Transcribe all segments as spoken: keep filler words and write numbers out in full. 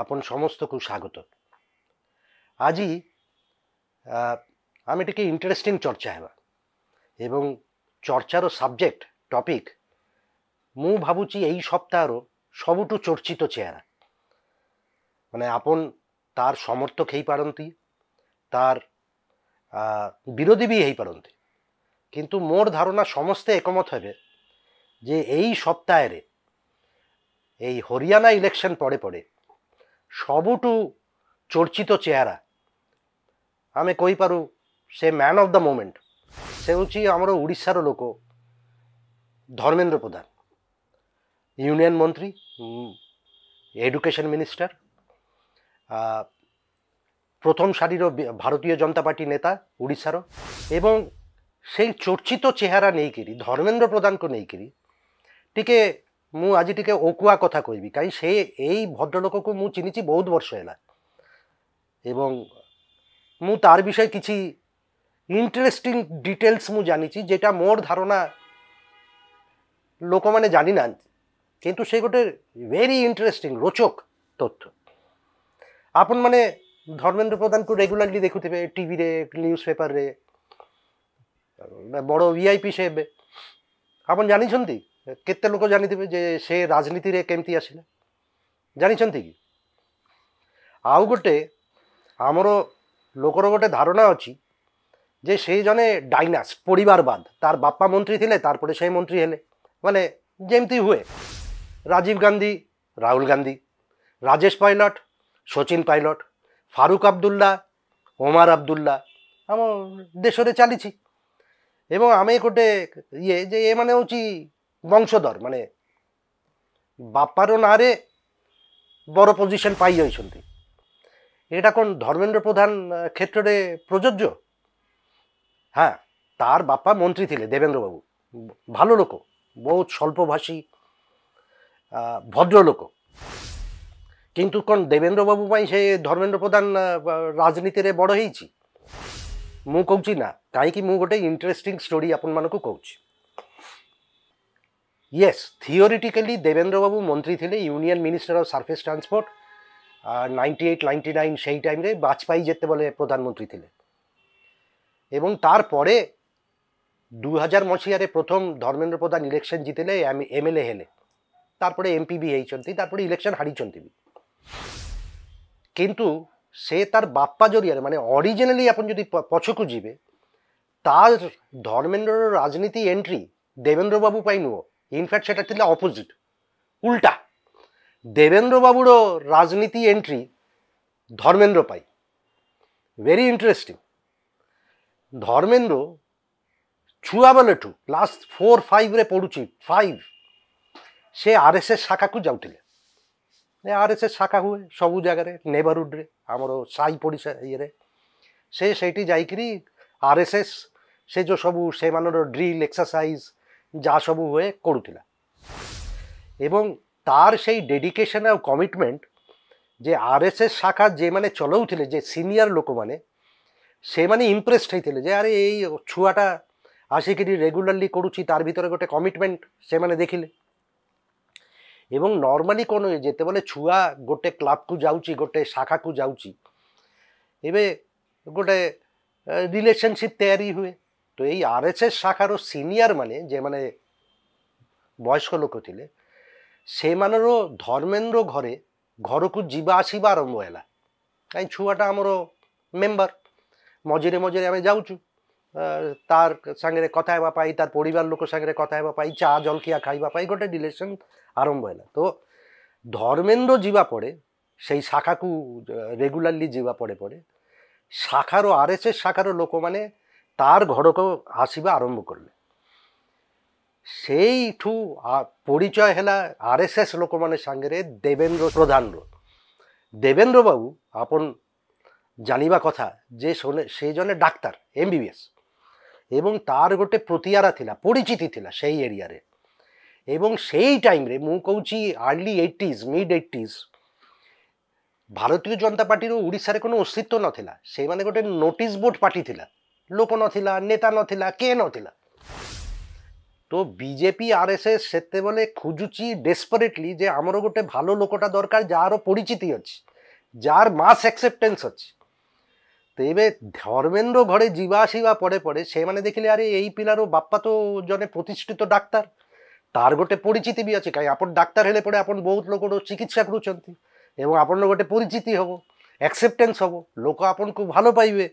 आपन समस्त को स्वागत। आज ही आम एटे इंटरेस्टिंग चर्चा है एवं चर्चार सबजेक्ट टपिक मु भावुची यही सप्ताह सबुठू चर्चित तो चेहरा माने आपन तार समर्थक ही पारंती तार विरोधी भी ही पारंती किंतु मोर धारणा समस्ते एकमत है जे यही सप्ताह हरियाणा इलेक्शन पड़े पड़े सबुटू चर्चित तो चेहरा आमे कही पारू से मैन ऑफ द मोमेंट से होची आमरो उड़ीसार लोक धर्मेंद्र प्रधान, यूनियन मंत्री, एडुकेशन मिनिस्टर, प्रथम सारिर भारतीय जनता पार्टी नेता उड़ीसार एवं से चर्चित तो चेहरा नहीं करी धर्मेंद्र प्रधान को नहीं करी टीके मु आज टीके ओकुआ कथा कहबी कई से भद्रलोक को मु चिनिची बहुत वर्ष है एवं मु तार विषय किसी इंटरेस्टिंग डिटेल्स मु जानी जेटा मोर धारणा लोक मैंने जानी ना किंतु से गोटे वेरी इंटरेस्टिंग रोचक तथ्य आपन माने धर्मेंद्र प्रधान को रेगुलरली देखुथिबे टीवी रे न्यूज पेपर रे बड़ो वीआईपी से आपन जानी छंती केते लोक जानी थिबे जे से राजनीति रे केमती आसिले जानी छंती की आउ गोटे आमरो लोकर गोटे धारणा अछि जे से जने डायनास्ट परिवारवाद तार बापा मंत्री थिले तार परे से मंत्री हेले माने जेमती हुए राजीव गांधी, राहुल गांधी, राजेश पायलट, सचिन पायलट, फारूक अब्दुल्ला, उमर अब्दुल्ला आम देश चली एवं आमे गोटे ये जे ये माने होची वंशधर माने बापार ना बड़ पोजिशन पाई जाती एटा कौन धर्मेंद्र प्रधान क्षेत्र में प्रयोज्य। हाँ, तार बापा मंत्री थिले देवेंद्र बाबू, भालो लोक, बहुत स्वल्पभाषी भद्र लोक, किंतु कौन देवेंद्र बाबू पाई से धर्मेंद्र प्रधान राजनीति रे बड़ होई छी मु कहूँ ना कहीं मु गोटे इंटरेस्टिंग स्टोरी आपन मानकु कहूँ। यस, थियोरिटिकली देवेंद्र बाबू मंत्री थे, union minister of surface transport ninety eight ninety nine से ही टाइम रे वाजपेयी जेते बोले प्रधानमंत्री थे एवं तार परे दो हज़ार मसीह प्रथम धर्मेंद्र प्रधान इलेक्शन जीते एम एल ए हेले तारपरे एमपी भी होती तारपरे इलेक्शन हारी भी किंतु से तार बापा जरिया माने ओरिजिनली अपन जदि पछकु जीवे तार धर्मेंद्र राजनीति एंट्री देवेंद्र बाबू पाई नुओ इनफैक्ट सेटा थिला अपोजिट उल्टा देवेंद्र बाबूर राजनीति एंट्री धर्मेंद्र पाई। Very interesting. धर्मेंद्र छुआ बेले ठू क्लास फोर फाइव रे पढ़ुची फाइव से आरएसएस शाखा को जाउथिले आरएसएस शाखा हुए सबु जगार नेबरहुड रे आमरो साई पड़िसा ये से सेठी जाइकरी आरएसएस से जो सबू से मानर ड्रिल एक्सरसाइज जा सबू हुए करूथिला एवं तार से डेडिकेशन और कमिटमेंट जे आरएसएस शाखा जे माने चलाउथिले जे सीनियर लोक माने से माने इम्प्रेस्ड होइथिले जे अरे एई छुआटा आसिक रेगुलरली करूची तार भितर गोटे कमिटमेंट से माने देखिले एवं नॉर्मली कोनो जेते बोले छुआ गोटे क्लब को जाउची गोटे शाखा को जाउची एबे गोटे रिलेशनशिप तैयारी हुए तो यही आरएसएस शाखार सीनियर माने जे माने वयस्क लोक थिले से मानरो धर्मेंद्र घरे घर को जीवा आसवा आरंभ हैला कहीं छुआटा आमरो मेम्बर मझिरे मझिरे आमे जाउचु तार सांगे कथा हेबा पाई तार परिवार लोक सांगे कथा हेबा पाई चा जलखिया खाइबा पाई गोटे रिलेशन आरंभ हैला तो धर्मेंद्र जीवा पड़े से शाखा को रेगुलरली जीवा पड़े पड़े शाखार आरएसएस शाखार लोक मैंने तार घर को आसवा आरंभ करले से परिचय हैला आरएसएस लोक मैंने सांगे देवेंद्र प्रधान देवेंद्र बाबू आपन जानिबा कथा जे से जने डाक्तार एमबीबीएस एवं तार गोटे प्रतिहारा थिला परिचिति थिला सेई एरिया रे एवं सेई टाइम रे मु कहूची early eighties mid eighties Bharatiya Janata Party रो उड़ीसा रे कोनो अस्तित्व नथिला से माने गोटे नोटिस बोर्ड पार्टी थिला लोक नथिला नेता नथिला के नथिला तो बीजेपी आरएसएस सेते बेले खोजुची डेस्परेटली जे आमर गोटे भालो लोकटा दरकार जार परिचिति अछि जार मास एक्सेप्टेंस अछि। तेबे धर्मेंद्र घरे जीवासीबा पड़े पड़े से माने देखिले अरे एई पिलारो बाप्पा तो जने प्रतिष्ठित डाक्टर तार गोटे परिचिति भी अछि काई आपण डाक्टर हेले पड़े आपण बहुत लोकरो चिकित्सा करूछंती एवं आपण गोटे परिचिति हबो एक्सेप्टेंस हबो लोक आपण को भालो पाइबे।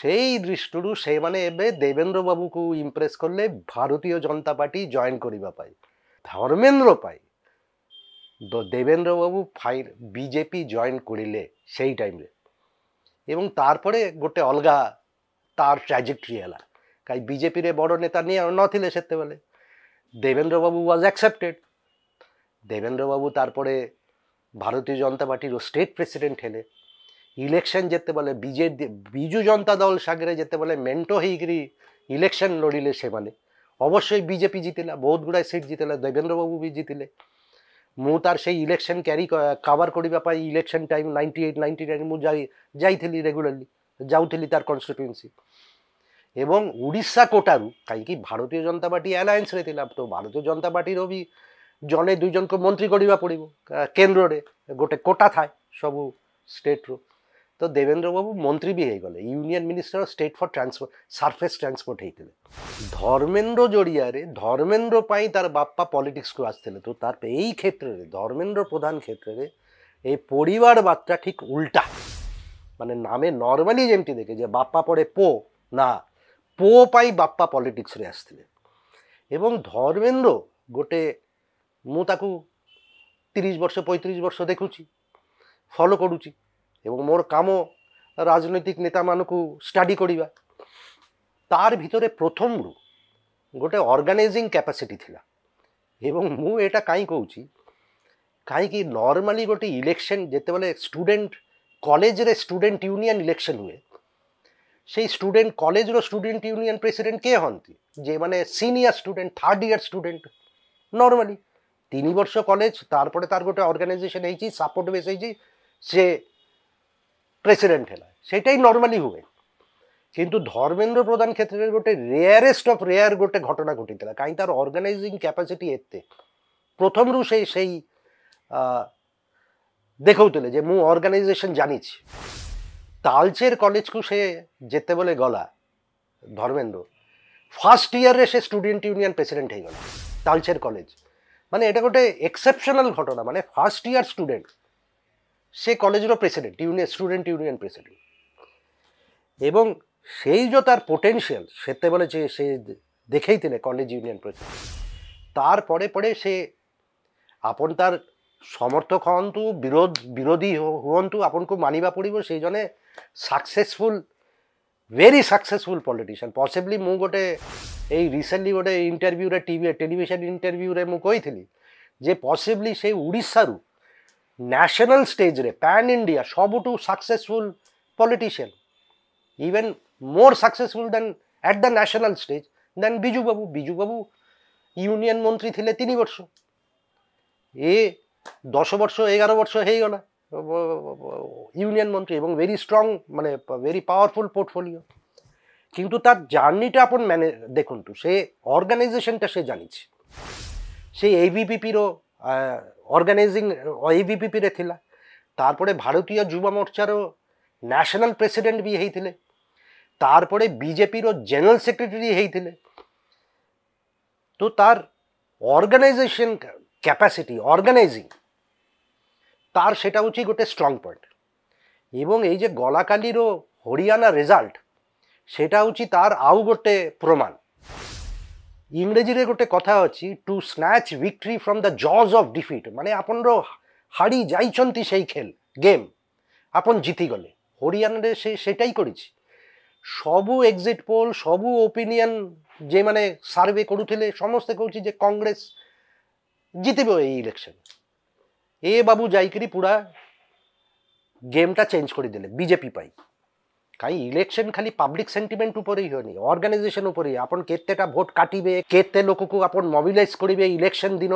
सेई दृष्टि से माने एबे देवेंद्र बाबू को इम्प्रेस करले भारतीय जनता पार्टी जॉइन करिबा पाई धर्मेंद्र पाई दो देवेंद्र बाबू फाइर बीजेपी जॉइन करिले सेई टाइम रे एवं तार परे गोटे अलगा तार ट्रैजेक्टरी हला काई बीजेपी रे बड़ नेता नि नथिले सेते बेले देवेंद्र बाबू वाज एक्सेप्टेड। देवेंद्र बाबू तार परे भारतीय जनता पार्टी रो स्टेट प्रेसिडेंट हेले इलेक्शन जेते बेले बीजेपी बिजू जनता दल सागरे जेते बेले मेंटो हेगिरी इलेक्शन लड़िले से माने अवश्य बीजेपी जीतिला बहुत गुड़ा सीट जीतिला देवेंद्र बाबू भी जीतिले। मु तार से इलेक्शन क्यारि कवर करबा पाई election time ninety eight ninety nine मु जाई जाइथिली रेगुलरली जाउथिली तार कन्स्टिट्युएंसी एवं उड़ीसा कोटारू कहीं भारतीय जनता पार्टी एलायंस रे थिला तो भारतीय जनता पार्टी रो भी जने दुई जन को मंत्री करबा पड़िबो केंद्र रे गोटे कोटा थाए सब स्टेट रो तो देवेंद्र बाबू मंत्री भी हो गले union minister state for transport surface transport होते धर्मेंद्र जरिया धर्मेंद्र पाई तार बाप्पा पॉलिटिक्स को आसते तो तार यही क्षेत्र में धर्मेंद्र प्रधान क्षेत्र में ये परिवार बातटा ठीक उल्टा माने नामे नॉर्मली जेमती देखे जे बाप्पा पड़े पो ना पो पाई बाप्पा पॉलिटिक्स रे आसते एवं धर्मेंद्र गोटे मु ताकू तीस वर्ष पैंतीस वर्ष देखुची फॉलो करूची एवं मोर काम राजनैतिक नेता मानकू स्टडी करिबा तार भितरे प्रथम रु गोटे ऑर्गेनाइजिंग कैपेसिटी थिला एवं मु एटा काई कहूची काई कि नॉर्मली गोटे इलेक्शन जेते बेले स्टूडेंट कॉलेज रे स्टूडेंट यूनियन इलेक्शन हुए से स्टूडेंट कॉलेज रो स्टूडेंट यूनियन प्रेसिडेंट के हंती जे माने senior student third year student normally तीन वर्ष कॉलेज तार परे तार गोटे ऑर्गेनाइजेशन हेची सपोर्ट बेस हेची से प्रेसिडेंट है सेटाई नॉर्मली हुए किंतु धर्मेंद्र प्रधान क्षेत्र में गोटे रेयरेस्ट ऑफ रेयर गोटे घटना घटी कहीं तार ऑर्गेनाइजिंग कैपेसिटी एते प्रथम रु से, से देखते मु ऑर्गेनाइजेशन जानी तालचेर कॉलेज को से जेते बेले गला धर्मेंद्र फर्स्ट इयर रे से स्टूडेंट यूनियन प्रेसिडेंट हो गला तालचेर कॉलेज माने एटा गोटे एक्सेप्शनल घटना माने फर्स्ट इयर स्टूडेंट से कॉलेज रो president union student union president एवं से जो तार पोटेंशियल सेते बेले से देखे कॉलेज यूनियन प्रेसिडेंट तार पड़े पड़े से आपन तार समर्थक हूँ विरोध विरोधी हूँ आपन को मानिबा पड़िबो से जने successful very successful politician possibly मु गोटे ए रिसेंटली गोटे इंटरव्यू रे टीवी टेलीविजन इंटरव्यू रे मु कहिथिली जे पॉसिबली से उड़ीसा रू नेशनल स्टेज रे पैन इंडिया सबुठू successful politician even more successful than at the national stage than Biju Babu Biju Babu union मंत्री थिले तीन वर्ष ये दस वर्ष एगार वर्ष हो गला यूनियन मंत्री एवं वेरी स्ट्रांग माने वेरी पावरफुल पोर्टफोलियो किंतु तार जर्नीटा अपन मैंने देखंतु से ऑर्गेनाइजेशनटा से जानी से एबीपीपी रो ऑर्गेनाइजिंग एबीपीपी रे थिला तार पड़े भारतीय युवा मोर्चार नेशनल प्रेसिडेंट भी होते तार पड़े बीजेपी रो जनरल सेक्रेटरी होते तो तार ऑर्गेनाइजेशन कैपेसिटी ऑर्गेनाइजिंग तार सेटा उची गोटे स्ट्रांग पॉइंट एवं ये गलाकाली रो हरियाणा रिजल्ट सेटा उची तार आउ गोटे प्रमाण इंग्रेजी रे गोटे कथा अच्छी to snatch victory from the jaws of defeat माने आपन रो हाड़ी जाइछंती सेई खेल गेम आपन जीति गले हरियाणा रे से सेटाई करिछि सबु एग्जिट पोल सबु ओपिनियन जे माने सर्वे करूथिले समस्त कहउछि जे कांग्रेस जीतिबो ए इलेक्शन ए बाबू जाइकरी पूरा गेमटा चेंज करि देले बीजेपी पाई कहीं इलेक्शन खाली पब्लिक सेंटिमेंट उपर ही होनी ऑर्गेनाइजेशन उपर ही आपन केतेटा भोट काटिबे केते लोक को आपन मोबिलाइज करिबे इलेक्शन दिन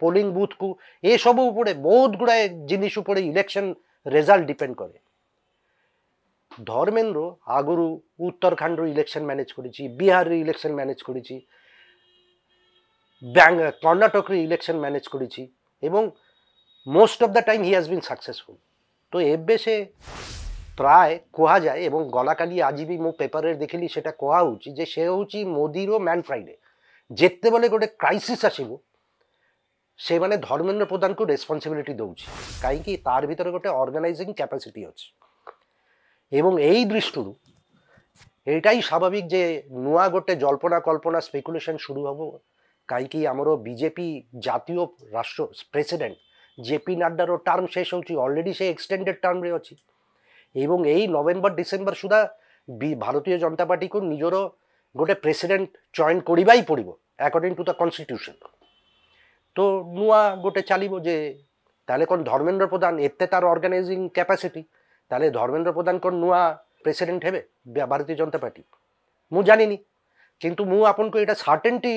पोलिंग बूथ को ए सब उपरे बहुत गुड़ाए जिनिस उपरे इलेक्शन रिजल्ट डिपेंड करे। धर्मेंद्र आगुरु उत्तराखंड रो इलेक्शन मैनेज करिछि बिहार रो इलेक्शन मैनेज करिछि कर्णाटक इलेक्शन मैनेज कर most of the time he has been successful. तो एबे से प्राय कहा जाए गलाकाली आजीबी मो पेपर देखिली से कहा उचित से हूँ मोदीरो मैन फ्राइडे जिते बेले गोटे क्राइसिस आसब से मैंने धर्मेन्द्र प्रधान को रेस्पन्सिबिलिटी दौर कहीं तार भर गोटे अर्गानाइजिंग कैपासिटी अच्छे एवं यही दृष्टि यटाई स्वाभाविक जे नुआ गोटे जल्पना कल्पना स्पेकुलेशन शुरू हम कहीं आमरो बीजेपी जातीय राष्ट्र प्रेसिडेंट जेपी नड्डारो टर्म शेष होची ऑलरेडी से एक्सटेंडेड टर्म रे अछि एवं यही नवेम्बर डिसेम्बर सुधा भारतीय जनता पार्टी को निजर गोटे प्रेसिडेंट चयन करवाई पड़िबो अकॉर्डिंग टू द कन्स्टिट्यूशन। तो नुआ गोटे चलो जे ताले कोन धर्मेन्द्र प्रधान एते तार ऑर्गेनाइजिंग कैपेसिटी ताले धर्मेन्द्र प्रधान कोन नुआ प्रेसिडेंट हेबे भारतीय जनता पार्टी मु जानिनी किंतु मु आपन को एटा सर्टेनिटी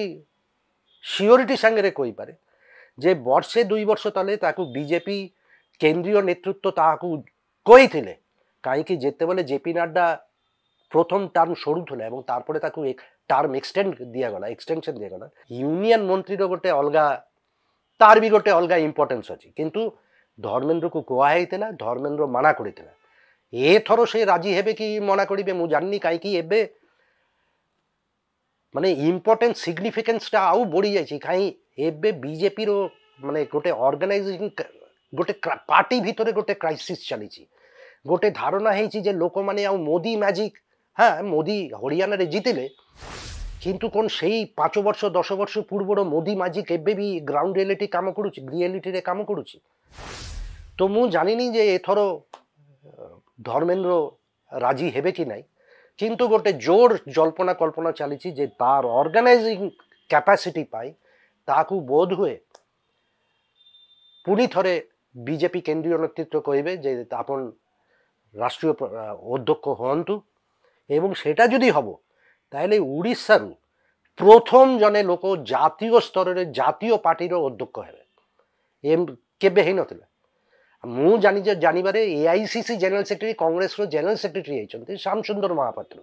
सियोरिटी संगे कही पारे जे वर्षे दुई वर्ष तले ताकु बीजेपी केंद्रीय नेतृत्व ताकु कही थिले काईकि जेते बेले जेपी नड्डा प्रथम टर्म सरुला और तारपरे ताकु एक टर्म एक्सटेंड दिया गला एक्सटेंशन दिया गला यूनियन मंत्री गोटे अलगा तार भी गोटे अलगा इम्पोर्टेंस अछि किंतु धर्मेन्द्र को कहुआईतिला धर्मेन्द्र मना करितिला ए थरो से राजी हेबे कि मना करिबे मु जाननी काईकि एबे माने इम्पोर्टेंस सिग्निफिकेन्सटा आउ बढ़ी जाइछि काई एबे बीजेपी रो माने गोटे ऑर्गेनाइजेशन गोटे पार्टी भितरे गोटे क्राइसिस चली गोटे धारणा है लोक मैंने मोदी मैजिक हाँ मोदी हरियाणा रे जीतिले किंतु कौन से पाँच वर्ष दस वर्ष पूर्वर मोदी मैजिक एबे भी ग्राउंड रियलिटी काम करुछि रियलिटी रे काम करुछि। तो मु जानिनी जे एथर धर्मेन्द्र राजी हेबे कि नाई किंतु गोटे जोर जल्पना कल्पना चली जे तार ऑर्गेनाइजिंग कैपेसिटी पाई ताकू बोध हुए पुनी थरे बीजेपी केंद्रीय नेतृत्व कहे जे आपन राष्ट्रीय अध्यक्ष हंतु एवं सेटा जदि हम ताहले उड़ीसारू प्रथम जने लोक जातीय स्तर रे जातीय पार्टी रो अध्यक्ष हेबे एम केबे हे नथिला मु जानी जे जानिबारे एआईसीसी जनरल सेक्रेटरी कांग्रेस रो जनरल सेक्रेटरी हेचंती श्यामसुंदर महापात्र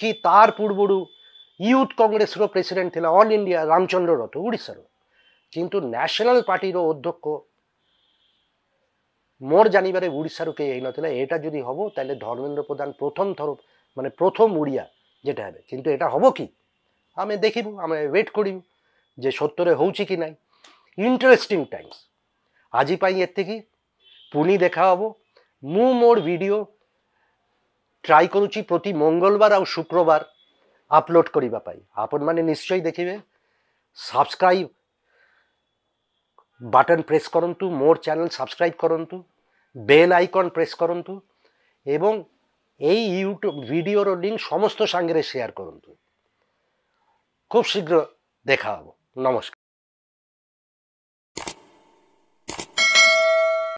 कि तार पूर्वरू यूथ कांग्रेस रो प्रेसिडेंट थिला ऑल इंडिया रामचंद्र रथ ओडिसा रो किंतु नेशनल पार्टी रो अध्यक्ष मोर जानिबारे ओडिसा रो के नथिला एटा जदि हबो ताले धर्मेन्द्र प्रधान प्रथम थर माने प्रथम उड़िया जेटा हेबे किंतु एटा हबो कि आमे देखिबो आमे वेट करिबो जे सत्तरे होउछि कि नाई। इंटरेस्टिंग टाइम्स आजि पाई एतेकी पुनी देखा हबो मु मोर वीडियो ट्राई करूची प्रति मंगलवार और शुक्रवार अपलोड करिबा पाई आपन माने निश्चय देखिबे सब्सक्राइब बटन प्रेस करंतु मोर चैनल सब्सक्राइब करंतु बेल आइकन प्रेस करंतु एवं एई यूट्यूब वीडियो रो लिंक समस्त संगे शेयर करंतु। खूब शीघ्र देखा हबो। नमस्कार।